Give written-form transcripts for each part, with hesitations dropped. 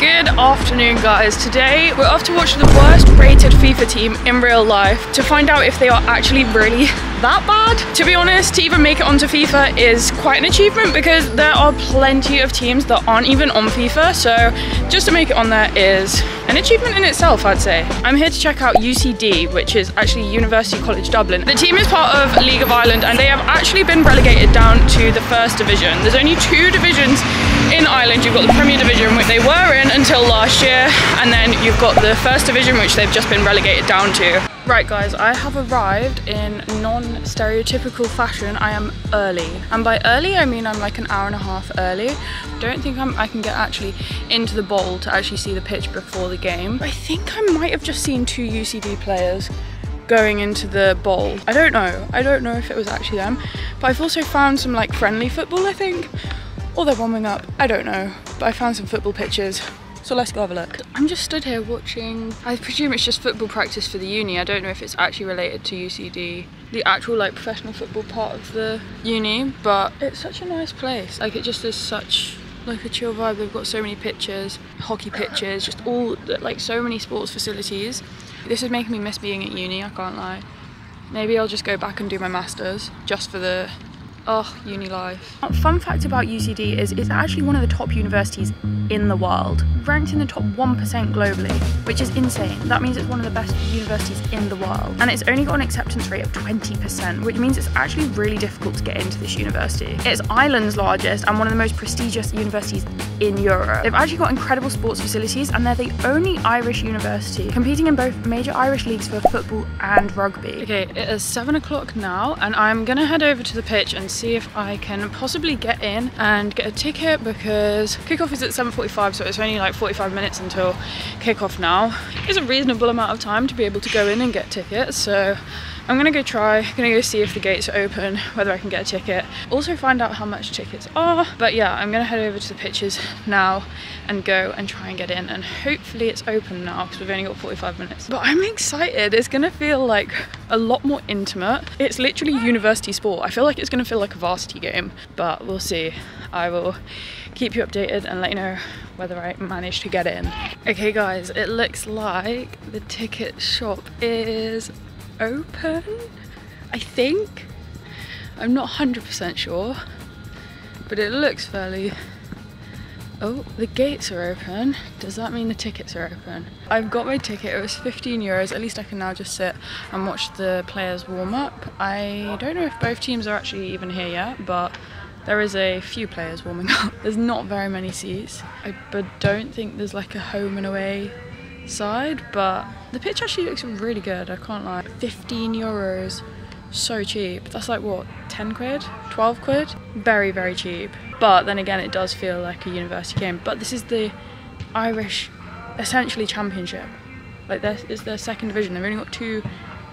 Good afternoon, guys. Today we're off to watch the worst rated FIFA team in real life to find out if they are actually really that bad. To be honest, to even make it onto FIFA is quite an achievement because there are plenty of teams that aren't even on FIFA, so just to make it on there is an achievement in itself, I'd say. I'm here to check out UCD, which is actually University College Dublin. The team is part of League of Ireland and they have actually been relegated down to the first division. There's only two divisions in Ireland. You've got the Premier Division, which they were in until last year, and then you've got the First Division, which they've just been relegated down to. Right guys, I have arrived in non-stereotypical fashion. I am early, and by early I mean I'm like an hour and a half early. Don't think I can get actually into the bowl to actually see the pitch before the game. I think I might have just seen two UCD players going into the bowl. I don't know if it was actually them, but I've also found some like friendly football, I think. Or they're warming up, I don't know. But I found some football pitches, so let's go have a look. I'm just stood here watching, I presume it's just football practice for the uni. I don't know if it's actually related to UCD, the actual like professional football part of the uni, but it's such a nice place. Like it just is such like a chill vibe. They've got so many pitches, hockey pitches, just all like so many sports facilities. This is making me miss being at uni, I can't lie. Maybe I'll just go back and do my masters just for the uni life. Fun fact about UCD is it's actually one of the top universities in the world, ranked in the top 1% globally, which is insane. That means it's one of the best universities in the world, and it's only got an acceptance rate of 20%, which means it's actually really difficult to get into this university. It's Ireland's largest and one of the most prestigious universities in Europe. They've actually got incredible sports facilities, and they're the only Irish university competing in both major Irish leagues for football and rugby. Okay, it is 7 o'clock now, and I'm gonna head over to the pitch and see if I can possibly get in and get a ticket, because kickoff is at 7:45, so it's only like 45 minutes until kickoff now. It's a reasonable amount of time to be able to go in and get tickets, so I'm gonna go see if the gates are open, whether I can get a ticket, also find out how much tickets are. But yeah, I'm gonna head over to the pitches now and go and try and get in, and hopefully it's open now because we've only got 45 minutes. But I'm excited. It's gonna feel like a lot more intimate. It's literally university sport. I feel like it's gonna feel like a varsity game, but we'll see. I will keep you updated and let you know whether I manage to get in. Okay guys, it looks like the ticket shop is open, I think. I'm not 100% sure, but it looks fairly... Oh, the gates are open. Does that mean the tickets are open? I've got my ticket. It was 15 euros. At least I can now just sit and watch the players warm up. I don't know if both teams are actually even here yet, but there is a few players warming up. There's not very many seats, but don't think there's like a home and away side, but the pitch actually looks really good, I can't lie. 15 euros, so cheap. That's like what, 10 quid, 12 quid? Very, very cheap. But then again, it does feel like a university game. But this is the Irish essentially championship, like this is their second division. They've only got two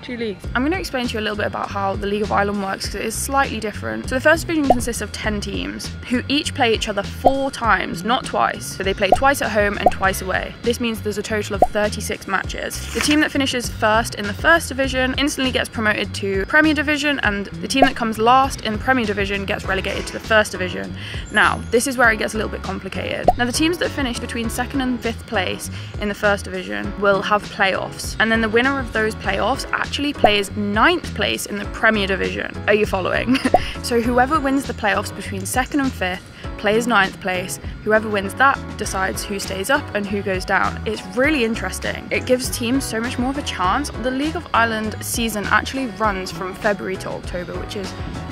leagues. I'm going to explain to you a little bit about how the League of Ireland works, because it is slightly different. So the first division consists of 10 teams who each play each other 4 times, not twice. So they play twice at home and twice away. This means there's a total of 36 matches. The team that finishes first in the first division instantly gets promoted to Premier Division, and the team that comes last in Premier Division gets relegated to the first division. Now, this is where it gets a little bit complicated. Now, the teams that finish between 2nd and 5th place in the first division will have playoffs, and then the winner of those playoffs actually plays 9th place in the Premier Division. Are you following? So whoever wins the playoffs between 2nd and 5th plays 9th place. Whoever wins that decides who stays up and who goes down. It's really interesting. It gives teams so much more of a chance. The League of Ireland season actually runs from February to October, which is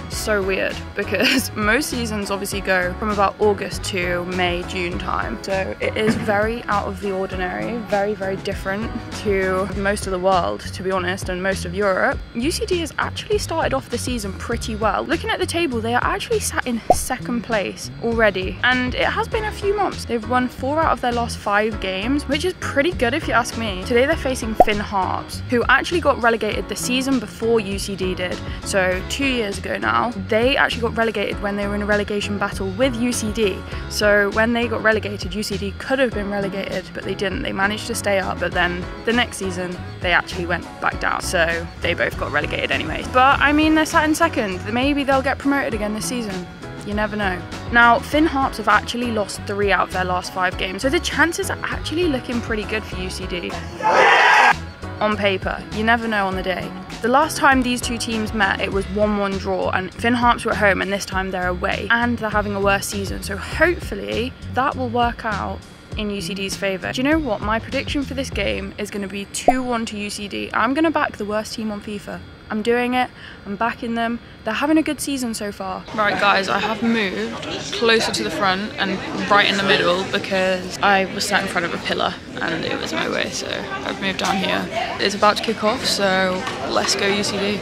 so weird because most seasons obviously go from about August to May, June time. So it is very out of the ordinary, very, very different to most of the world, to be honest, and most of Europe. UCD has actually started off the season pretty well. Looking at the table, they are actually sat in 2nd place already, and it has been a few months. They've won 4 out of their last 5 games, which is pretty good if you ask me. Today they're facing Finn Harps, who actually got relegated the season before UCD did, so 2 years ago now. They actually got relegated when they were in a relegation battle with UCD. So when they got relegated, UCD could have been relegated, but they didn't. They managed to stay up, but then the next season they actually went back down. So they both got relegated anyway. But I mean, they're sat in 2nd. Maybe they'll get promoted again this season. you never know. Now, Finn Harps have actually lost 3 out of their last 5 games, so the chances are actually looking pretty good for UCD. On paper, you never know on the day. The last time these two teams met, it was 1-1 draw, and Finn Harps were at home, and this time they're away, and they're having a worse season, so hopefully that will work out in UCD's favour. Do you know what? My prediction for this game is going to be 2-1 to UCD. I'm going to back the worst team on FIFA. I'm doing it, I'm backing them. They're having a good season so far. Right guys, I have moved closer to the front and right in the middle because I was sat in front of a pillar and it was my way, so I've moved down here. It's about to kick off, so let's go UCD.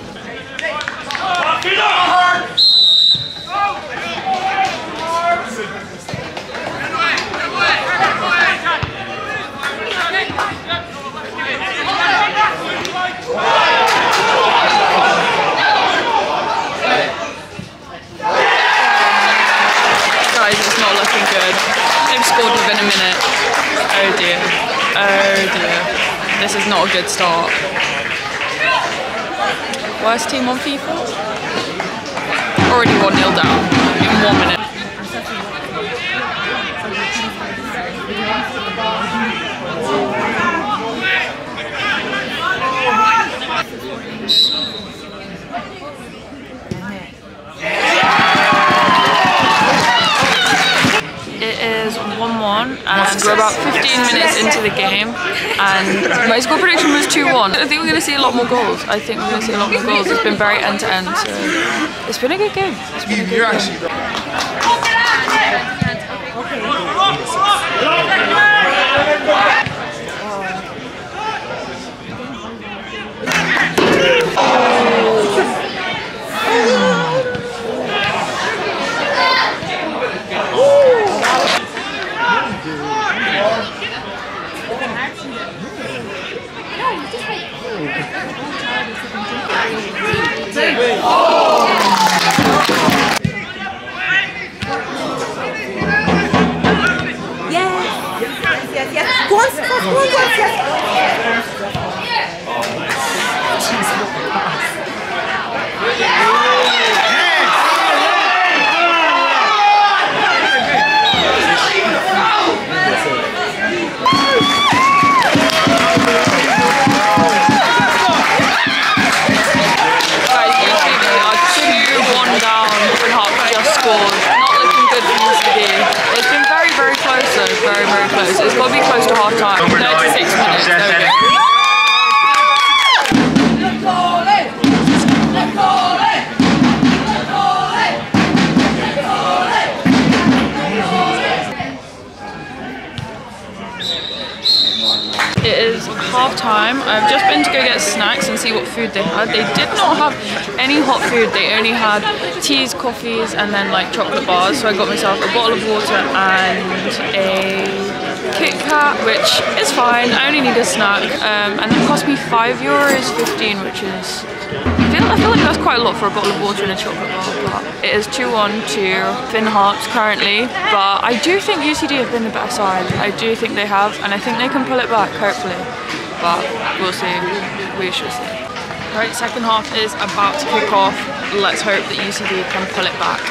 This is not a good start. Worst team on FIFA? Already 1-0 down in 1 minute. And we're about 15 minutes into the game, and my score prediction was 2-1. I think we're going to see a lot more goals. It's been very end-to-end, so it's been a good game. It's got to be close to half time. 36 minutes. It is half time. I've just been to go get snacks and see what food they had. They did not have any hot food. They only had teas, coffees, and then like chocolate bars. So I got myself a bottle of water and a Kit Kat, which is fine. I only need a snack, and it cost me €5.15, which is I feel like that's quite a lot for a bottle of water and a chocolate bar. But it is 2-1 to Finn Harps currently, but I do think UCD have been the better side. I do think they have, and I think they can pull it back hopefully, but we'll see. We shall see. Right, second half is about to kick off. Let's hope that UCD can pull it back.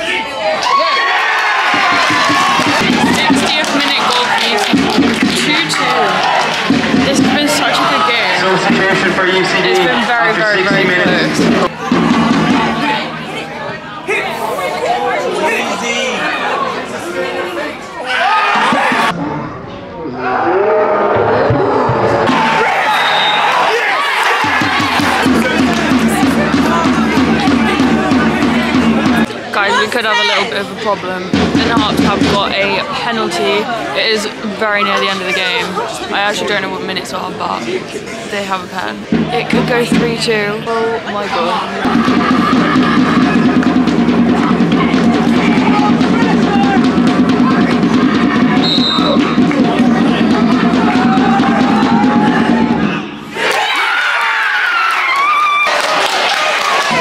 60th minute goal for UCD. 2-2. This has been such a good game. No situation for UCD. It's been very, very, very close. Guys, we could have a little bit of a problem. Finn Harps have got a penalty. It is very near the end of the game. I actually don't know what minutes are, but they have a pen. It could go 3-2. Oh my god.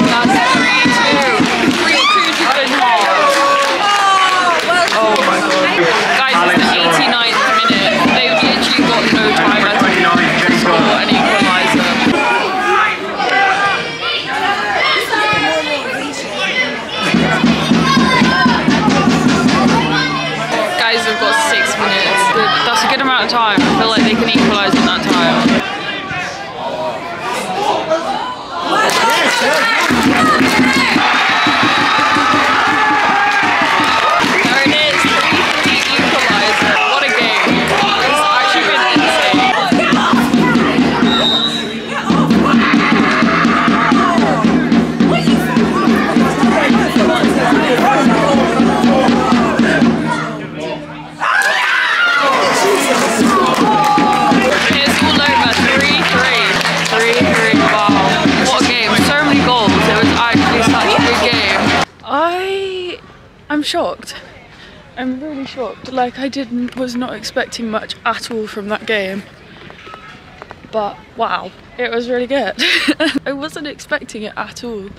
That's 3-2. Time. I feel like they can equalise in that time. There it is, 3-3 equaliser. What a game. It's actually been I'm shocked. I'm really shocked. Like, was not expecting much at all from that game. But wow, it was really good. I wasn't expecting it at all.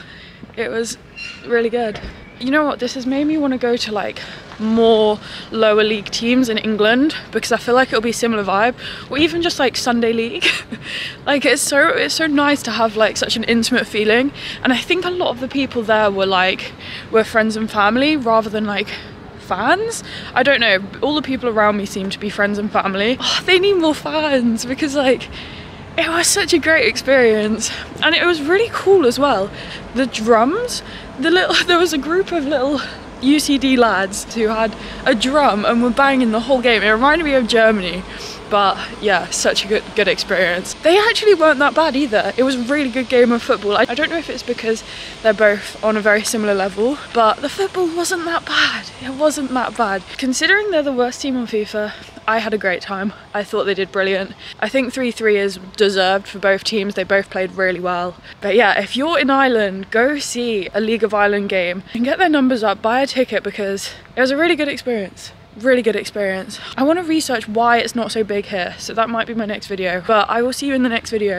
It was really good. You know what, this has made me want to go to like more lower league teams in England, because I feel like it'll be a similar vibe, or even just like Sunday league. Like it's so nice to have like such an intimate feeling, and I think a lot of the people there were friends and family rather than like fans. I don't know, all the people around me seem to be friends and family. Oh, they need more fans, because like it was such a great experience, and it was really cool as well. The drums, there was a group of little UCD lads who had a drum and were banging the whole game. It reminded me of Germany, but yeah, such a good experience. They actually weren't that bad either. It was a really good game of football. I don't know if it's because they're both on a very similar level, but the football wasn't that bad. It wasn't that bad. Considering they're the worst team on FIFA, I had a great time. I thought they did brilliant. I think 3-3 is deserved for both teams. They both played really well. But yeah, if you're in Ireland, go see a League of Ireland game and get their numbers up, buy a ticket, because it was a really good experience. Really good experience. I want to research why it's not so big here, so that might be my next video. But I will see you in the next video.